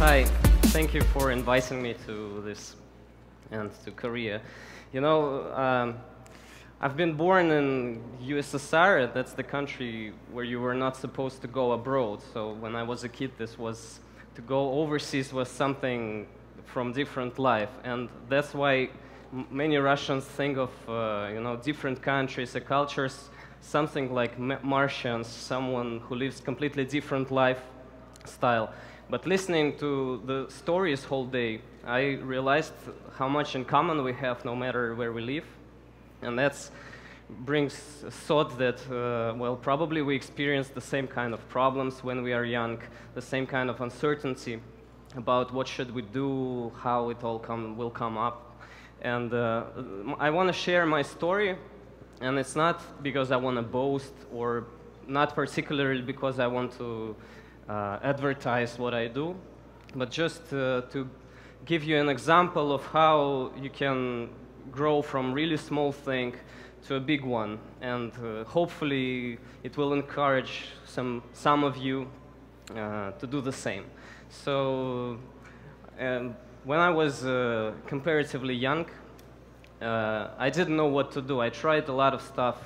Hi, thank you for inviting me to this and to Korea. You know, I've been born in USSR. That's the country where you were not supposed to go abroad. So when I was a kid, this was to go overseas was something from different life, and that's why many Russians think of you know, different countries, and cultures, something like Martians, someone who lives completely different lifestyle. But listening to the stories whole day, I realized how much in common we have, no matter where we live. And that brings thought that, well, probably we experience the same kind of problems when we are young, the same kind of uncertainty about what should we do, how it all will come up. And I want to share my story, and it's not because I want to boast, or not particularly because I want to advertise what I do, but just to give you an example of how you can grow from really small thing to a big one, and hopefully it will encourage some of you to do the same. So when I was comparatively young, I didn't know what to do. I tried a lot of stuff,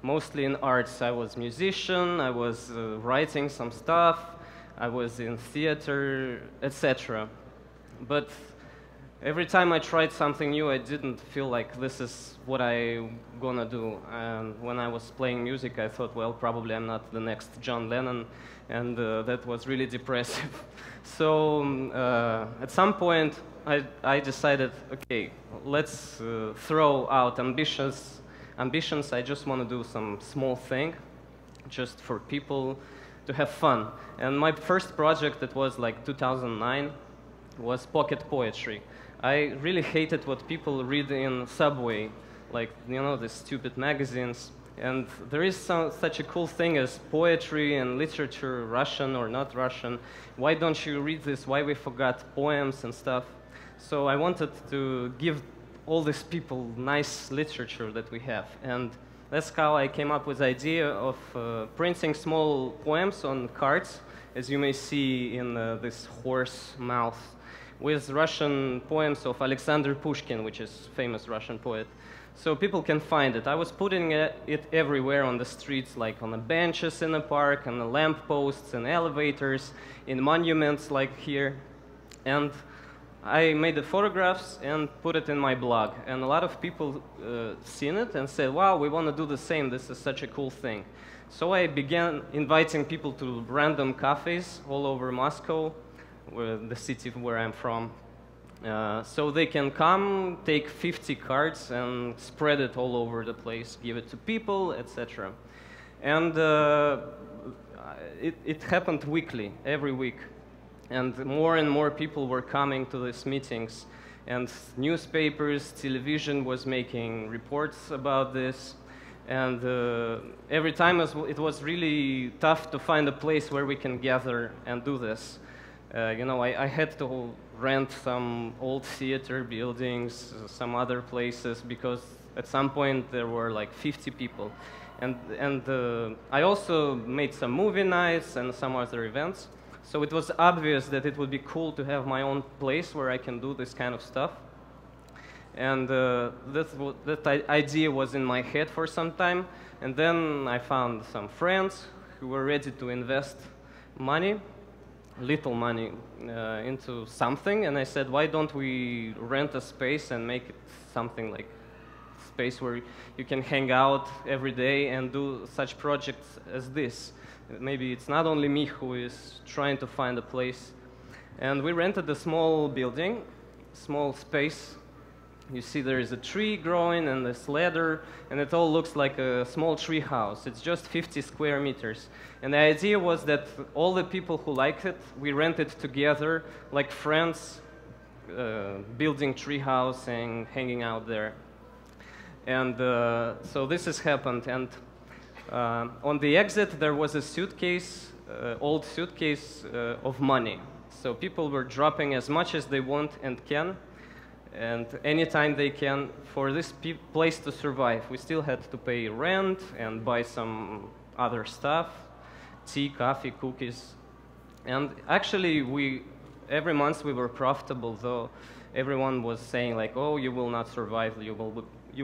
mostly in arts. I was a musician, I was writing some stuff, I was in theater, etc. But every time I tried something new, I didn't feel like this is what I'm gonna do. And when I was playing music, I thought, well, probably I'm not the next John Lennon, and that was really depressive. So at some point, I decided, okay, let's throw out ambitions. I just want to do some small thing, just for people, to have fun. And my first project, that was like 2009, was Pocket Poetry. I really hated what people read in Subway, like, you know, the stupid magazines. And there is such a cool thing as poetry and literature, Russian or not Russian. Why don't you read this? Why we forgot poems and stuff? So I wanted to give all these people nice literature that we have. And that's how I came up with the idea of printing small poems on cards, as you may see in this horse mouth, with Russian poems of Alexander Pushkin, which is famous Russian poet. So people can find it. I was putting it everywhere on the streets, like on the benches in the park, on the lampposts, and elevators, in monuments like here. And I made the photographs and put it in my blog. And a lot of people seen it and said, wow, we want to do the same. This is such a cool thing. So I began inviting people to random cafes all over Moscow, the city where I'm from. So they can come, take 50 cards and spread it all over the place, give it to people, etc. And it happened weekly, every week. And more people were coming to these meetings, and newspapers, television was making reports about this. And every time it was really tough to find a place where we can gather and do this. You know, I had to rent some old theater buildings, some other places, because at some point there were like 50 people. And I also made some movie nights and some other events. So it was obvious that it would be cool to have my own place where I can do this kind of stuff. And that idea was in my head for some time. And then I found some friends who were ready to invest money, little money, into something. And I said, why don't we rent a space and make it something like a space where you can hang out every day and do such projects as this. Maybe it's not only me who is trying to find a place. And we rented a small building, small space. You see there is a tree growing and this ladder, and it all looks like a small tree house. It's just 50 square meters. And the idea was that all the people who liked it, we rented together like friends, building tree house and hanging out there. And so this has happened. And on the exit, there was a suitcase, old suitcase of money. So people were dropping as much as they want and can, and anytime they can, for this place to survive. We still had to pay rent and buy some other stuff, tea, coffee, cookies. And actually, we every month we were profitable, though everyone was saying like, oh, you will not survive, you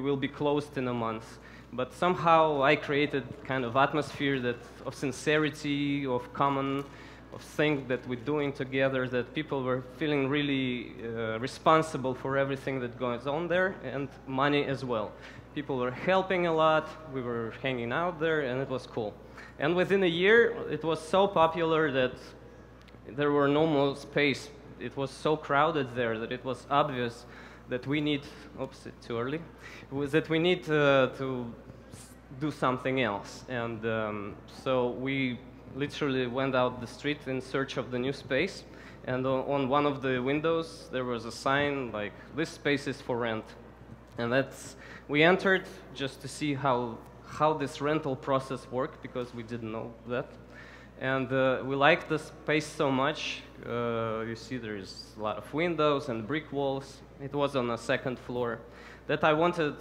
will be closed in a month. But somehow I created kind of atmosphere that of sincerity, of common, of things that we're doing together, that people were feeling really responsible for everything that goes on there, and money as well. People were helping a lot, we were hanging out there, and it was cool. And within a year, it was so popular that there were no more space. It was so crowded there that it was obvious that we need, oops, it's too early, that we need to do something else. And so we literally went out the street in search of the new space. And on one of the windows, there was a sign like, this space is for rent. And that's, we entered just to see how this rental process worked, because we didn't know that. And we liked the space so much. You see there's a lot of windows and brick walls. It was on a second floor that I wanted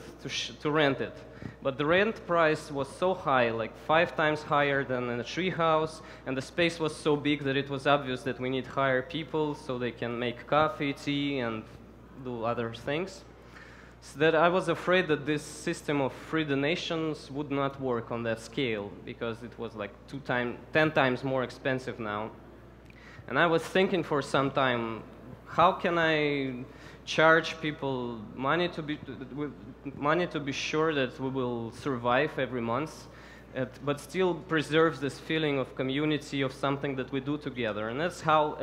to rent it. But the rent price was so high, like 5 times higher than in a tree house. And the space was so big that it was obvious that we need to hire people so they can make coffee, tea, and do other things. So that I was afraid that this system of free donations would not work on that scale, because it was like 10 times more expensive now. And I was thinking for some time, how can I charge people money to be sure that we will survive every month, but still preserve this feeling of community, of something that we do together? And that's how,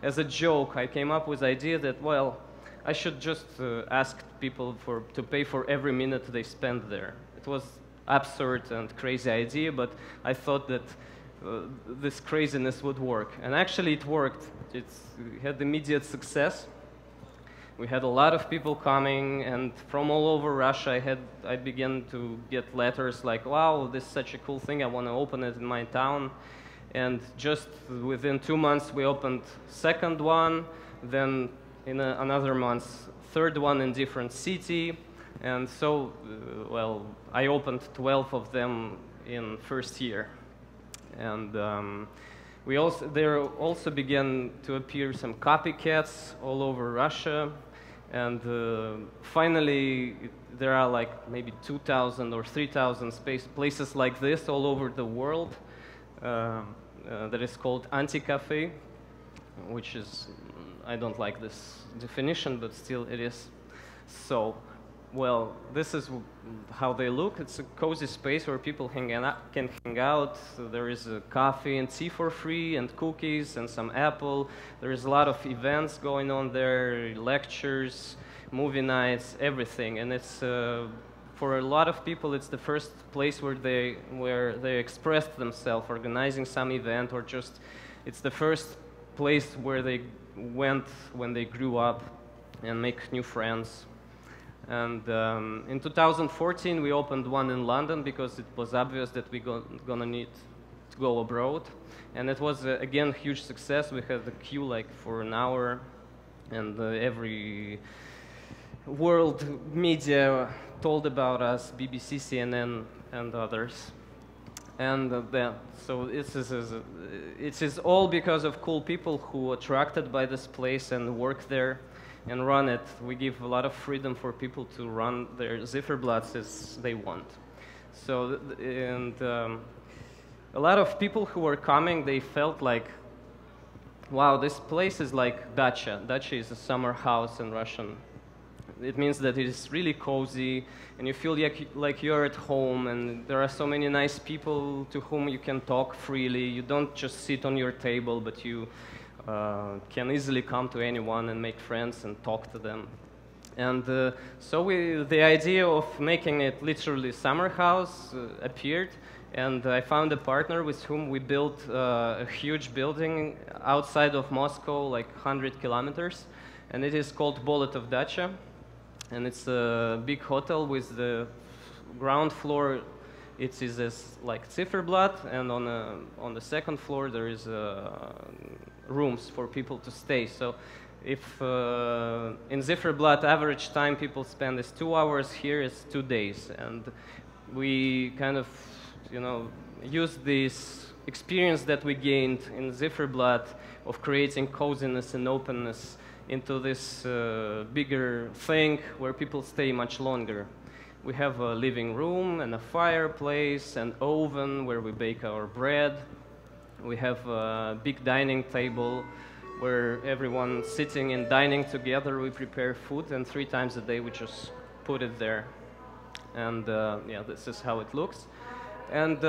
as a joke, I came up with the idea that, well, I should just ask people to pay for every minute they spend there. It was absurd and crazy idea, but I thought that this craziness would work. And actually it worked. It had immediate success. We had a lot of people coming, and from all over Russia I began to get letters like, wow, this is such a cool thing, I want to open it in my town. And just within 2 months we opened second one, then in another month, third one in different city. And so, well, I opened 12 of them in first year. And there also began to appear some copycats all over Russia. And finally, there are like maybe 2,000 or 3,000 places like this all over the world that is called Anti-Café, which is, I don't like this definition, but still it is. So, well, this is how they look. It's a cozy space where people can hang out. So there is a coffee and tea for free, and cookies, and some apple. There is a lot of events going on there, lectures, movie nights, everything. And it's, for a lot of people, it's the first place where they expressed themselves, organizing some event, or just, it's the first place where they went when they grew up and make new friends. And in 2014 we opened one in London, because it was obvious that we gonna need to go abroad. And it was again huge success. We had the queue like for an hour, and every world media told about us, BBC, CNN and others. And so it is all because of cool people who are attracted by this place and work there and run it. We give a lot of freedom for people to run their Ziferblats as they want. So, and a lot of people who were coming, they felt like, wow, this place is like dacha. Dacha is a summer house in Russian. It means that it is really cozy, and you feel like you're at home, and there are so many nice people to whom you can talk freely. You don't just sit on your table, but you can easily come to anyone and make friends and talk to them. And so the idea of making it literally summer house appeared, and I found a partner with whom we built a huge building outside of Moscow, like 100 kilometers, and it is called Bolotov Dacha. And it's a big hotel with the ground floor. It is as like Ziferblat, and on the second floor there is rooms for people to stay. So, if in Ziferblat average time people spend is 2 hours, here is 2 days, and we kind of, you know, use these experience that we gained in Ziferblat of creating coziness and openness into this bigger thing where people stay much longer. We have a living room and a fireplace, an oven where we bake our bread. We have a big dining table where everyone sitting and dining together, we prepare food, and 3 times a day we just put it there. And yeah, this is how it looks. And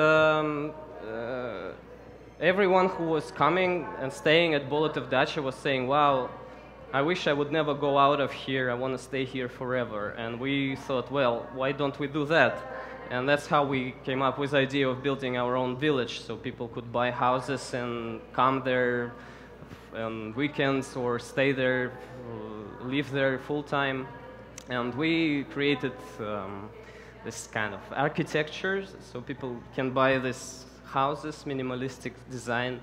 everyone who was coming and staying at Bolotov Dacha was saying, wow, I wish I would never go out of here, I want to stay here forever. And we thought, well, why don't we do that? And that's how we came up with the idea of building our own village, so people could buy houses and come there on weekends or stay there, live there full time. And we created this kind of architecture, so people can buy these houses, minimalistic design.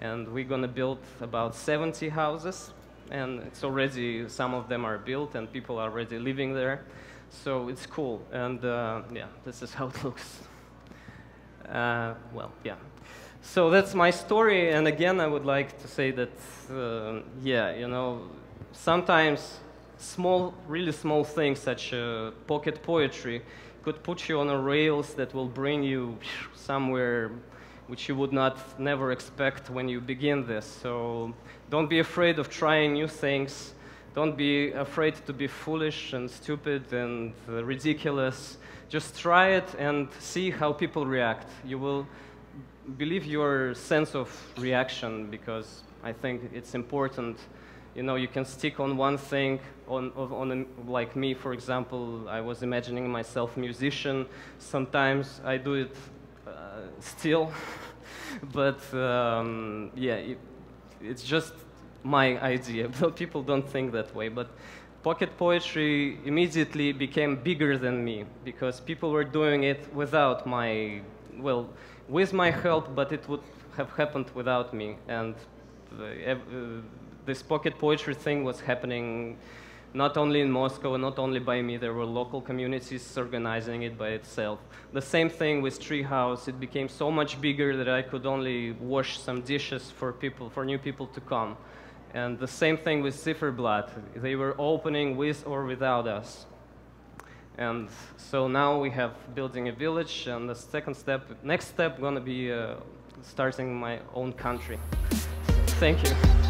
And we're going to build about 70 houses. And it's already, some of them are built and people are already living there. So it's cool. And yeah, this is how it looks. Well, yeah. So that's my story. And again, I would like to say that, yeah, you know, sometimes small, really small things such pocket poetry could put you on a rails that will bring you somewhere which you would not never expect when you begin this. So don't be afraid of trying new things. Don't be afraid to be foolish and stupid and ridiculous. Just try it and see how people react. You will believe your sense of reaction, because I think it's important. You know, you can stick on one thing, like me, for example, I was imagining myself a musician. Sometimes I do it still, but yeah, it's just my idea. People don't think that way, but pocket poetry immediately became bigger than me, because people were doing it without my, well, with my help, but it would have happened without me. And this pocket poetry thing was happening not only in Moscow, not only by me, there were local communities organizing it by itself. The same thing with Treehouse, it became so much bigger that I could only wash some dishes for people, for new people to come. And the same thing with Ziferblat, they were opening with or without us. And so now we have building a village, and the second step, next step, gonna be starting my own country. Thank you.